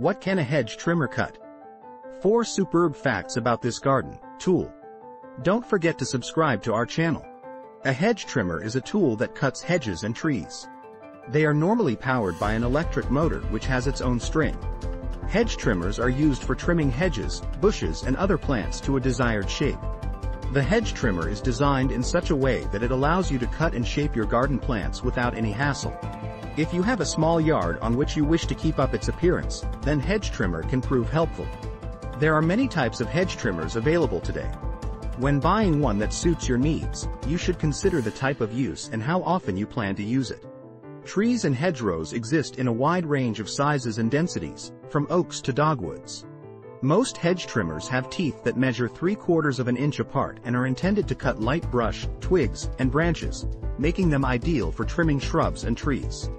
What can a hedge trimmer cut? 4 superb facts about this garden tool. Don't forget to subscribe to our channel. A hedge trimmer is a tool that cuts hedges and trees. They are normally powered by an electric motor which has its own string. Hedge trimmers are used for trimming hedges, bushes and other plants to a desired shape. The hedge trimmer is designed in such a way that it allows you to cut and shape your garden plants without any hassle. If you have a small yard on which you wish to keep up its appearance, then hedge trimmer can prove helpful. There are many types of hedge trimmers available today. When buying one that suits your needs, you should consider the type of use and how often you plan to use it. Trees and hedgerows exist in a wide range of sizes and densities, from oaks to dogwoods. Most hedge trimmers have teeth that measure 3/4 of an inch apart and are intended to cut light brush, twigs, and branches, making them ideal for trimming shrubs and trees.